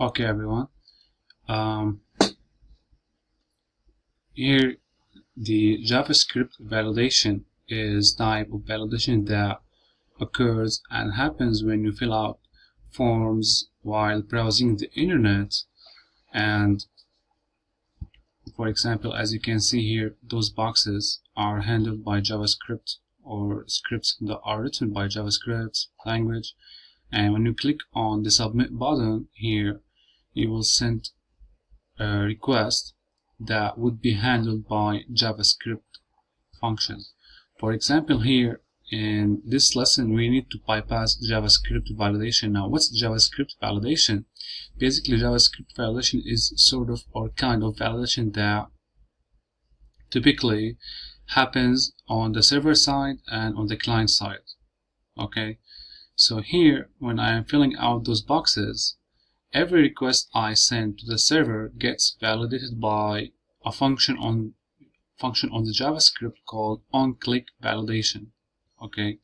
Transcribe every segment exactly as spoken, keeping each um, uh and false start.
Okay, everyone. Um, here, the JavaScript validation is type of validation that occurs and happens when you fill out forms while browsing the internet. And for example, as you can see here, those boxes are handled by JavaScript or scripts that are written by JavaScript language. And when you click on the submit button here, you will send a request that would be handled by JavaScript function. For example, here in this lesson, we need to bypass JavaScript validation. Now, what's JavaScript validation? Basically, JavaScript validation is sort of or kind of validation that typically happens on the server side and on the client side. Okay, so here when I am filling out those boxes, every request I send to the server gets validated by a function on function on the JavaScript called onClick validation. Okay,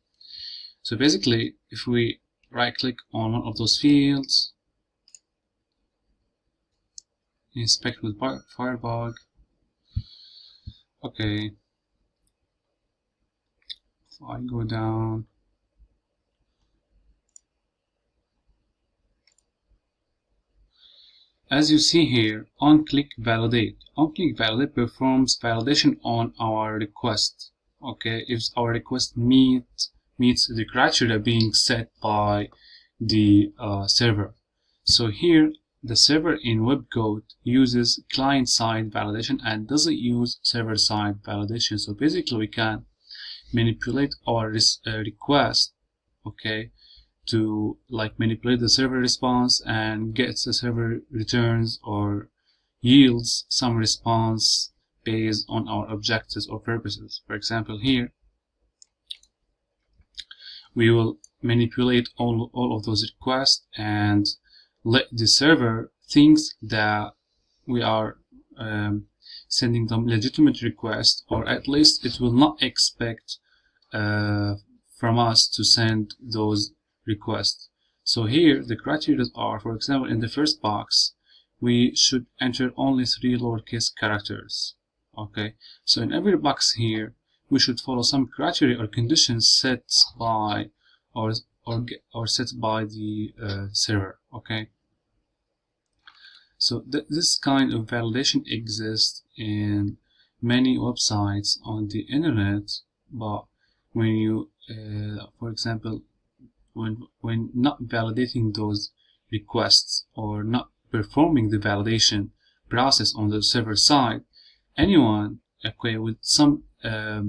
so basically, if we right click on one of those fields, inspect with Firebug. Okay, if I go down, as you see here, onClick validate. onClick validate performs validation on our request. Okay, if our request meets meets the criteria being set by the uh, server. So here, the server in WebGoat uses client-side validation and doesn't use server-side validation. So basically, we can manipulate our res uh, request. Okay, to like manipulate the server response and get the server returns or yields some response based on our objectives or purposes. For example, here we will manipulate all, all of those requests and let the server thinks that we are um, sending them legitimate requests, or at least it will not expect uh, from us to send those request. So here the criteria are, for example, in the first box we should enter only three lowercase characters. Okay, so in every box here we should follow some criteria or conditions set by or or, or set by the uh, server. Okay, so th this kind of validation exists in many websites on the internet, but when you uh, for example When, when not validating those requests or not performing the validation process on the server side, anyone okay with some um,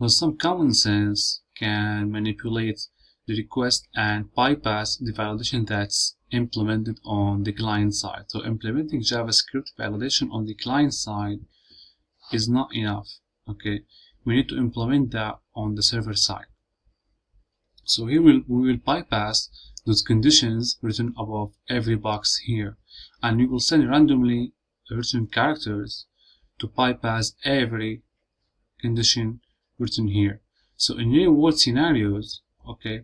with some common sense can manipulate the request and bypass the validation that's implemented on the client side. So implementing JavaScript validation on the client side is not enough. Okay, we need to implement that on the server side. So here we will, we will bypass those conditions written above every box here, and we will send randomly written characters to bypass every condition written here. So in real world scenarios, okay,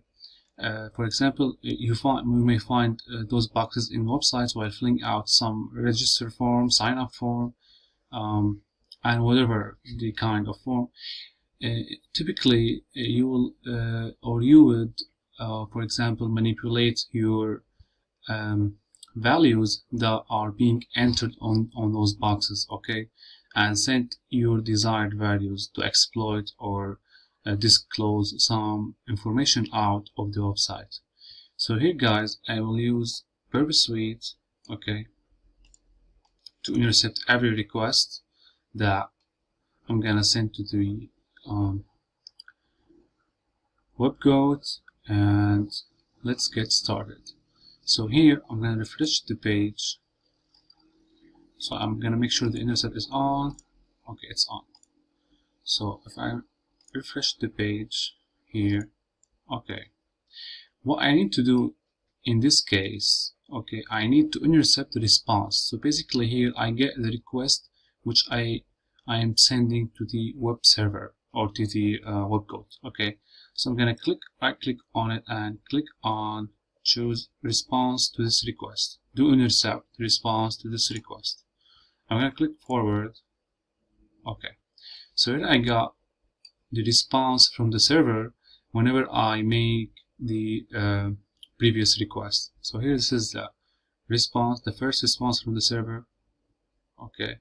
uh, for example, you find we may find uh, those boxes in websites while filling out some register form, sign up form, um, and whatever the kind of form. Uh, typically uh, you will uh, or you would uh, for example manipulate your um, values that are being entered on on those boxes, okay, and send your desired values to exploit or uh, disclose some information out of the website. So here guys, I will use Burp Suite, okay, to intercept every request that I'm gonna send to the Um, WebGoat, and let's get started. So here I'm going to refresh the page. So I'm going to make sure the intercept is on. Okay, it's on. So if I refresh the page here, okay, what I need to do in this case, okay, I need to intercept the response. So basically here I get the request which I I am sending to the web server or to the uh, WebGoat. Okay, so I'm gonna click right click on it and click on choose response to this request. Do intercept response to this request. I'm going to click forward. Okay. So here I got the response from the server whenever I make the uh, previous request. So here this is the response, the first response from the server. Okay.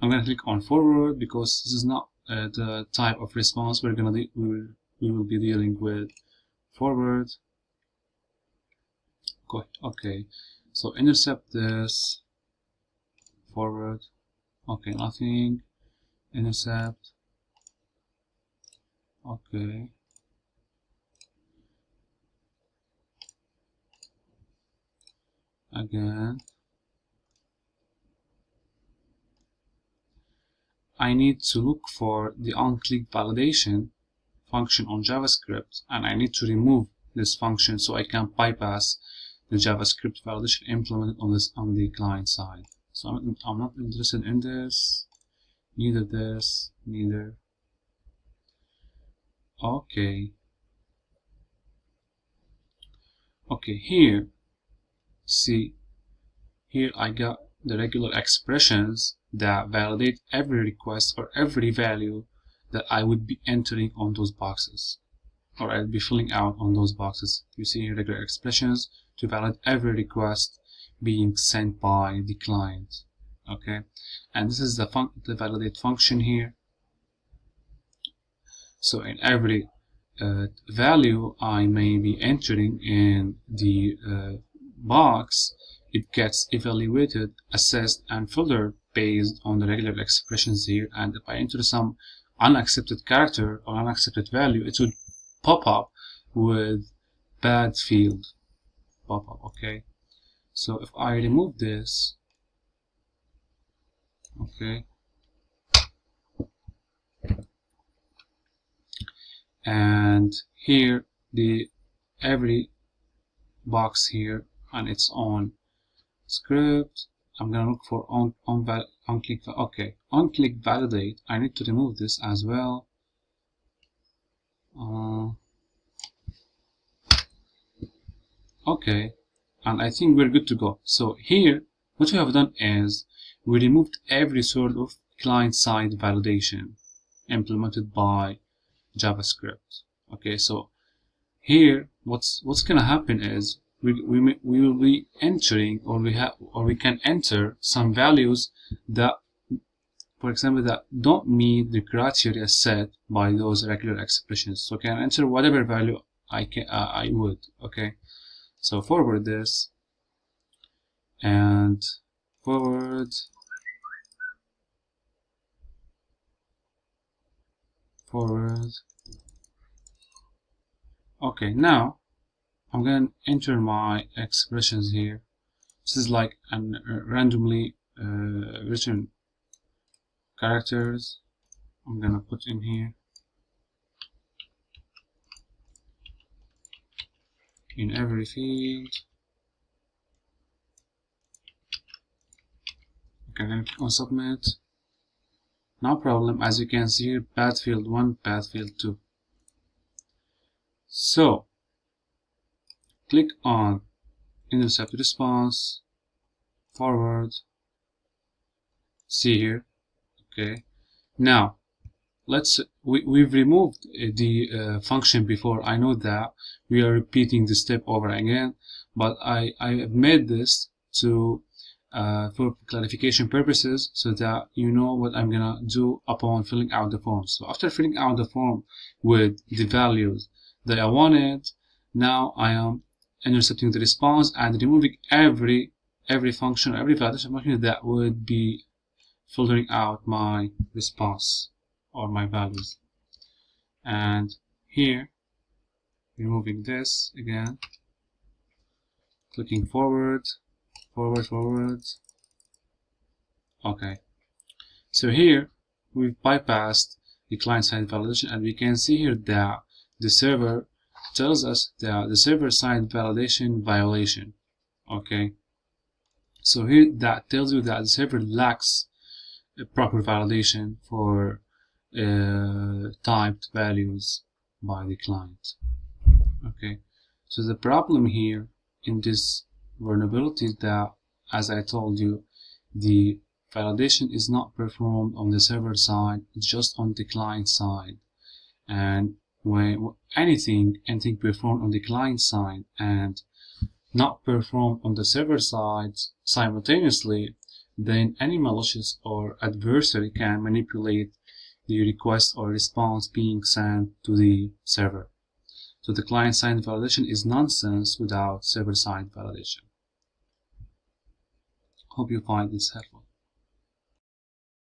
I'm going to click on forward because this is not uh, the type of response we're going to we will, we will be dealing with. Forward. Okay. So intercept this. Forward. Okay. Nothing. Intercept. Okay. Again. I need to look for the onClick validation function on JavaScript, and I need to remove this function so I can bypass the JavaScript validation implemented on this on the client side. So I'm, I'm not interested in this, neither this, neither. Okay. Okay, here, see, here I got the regular expressions that validate every request or every value that I would be entering on those boxes, or I'll be filling out on those boxes. You see regular expressions to validate every request being sent by the client. Okay, and this is the fun the validate function here. So in every uh, value I may be entering in the uh, box, it gets evaluated, assessed, and filtered based on the regular expressions here. And if I enter some unaccepted character or unaccepted value, it would pop up with bad field. Pop up, okay. So if I remove this, okay, and here the every box here on its own script. I'm gonna look for on on val on click okay on click validate. I need to remove this as well. Uh, okay, and I think we're good to go. So here, what we have done is we removed every sort of client-side validation implemented by JavaScript. Okay, so here, what's what's gonna happen is, We, we, we will be entering, or we have, or we can enter some values that, for example, that don't meet the criteria set by those regular expressions. So I can enter whatever value I can, uh, I would. Okay, so forward this and forward, forward. Okay, now I'm going to enter my expressions here. This is like an uh, randomly uh, written characters. I'm going to put in here in every field. Okay, I'm going to click on submit. No problem. As you can see here, path field one, path field two. So click on intercept response, forward, see here. Okay, now let's we, we've removed the uh, function before. I know that we are repeating the step over again, but I, I made this to uh, for clarification purposes so that you know what I'm gonna do upon filling out the form. So after filling out the form with the values that I wanted, now I am intercepting the response and removing every every function, every validation function that would be filtering out my response or my values. And here, removing this again, clicking forward, forward, forward. Okay. So here we've bypassed the client-side validation, and we can see here that the server tells us that the server-side validation violation. Okay, so here that tells you that the server lacks a proper validation for uh, typed values by the client. Okay, so the problem here in this vulnerability that, as I told you, the validation is not performed on the server side, just on the client side. And when anything anything performed on the client side and not performed on the server side simultaneously, then any malicious or adversary can manipulate the request or response being sent to the server. So the client-side validation is nonsense without server-side validation. Hope you find this helpful.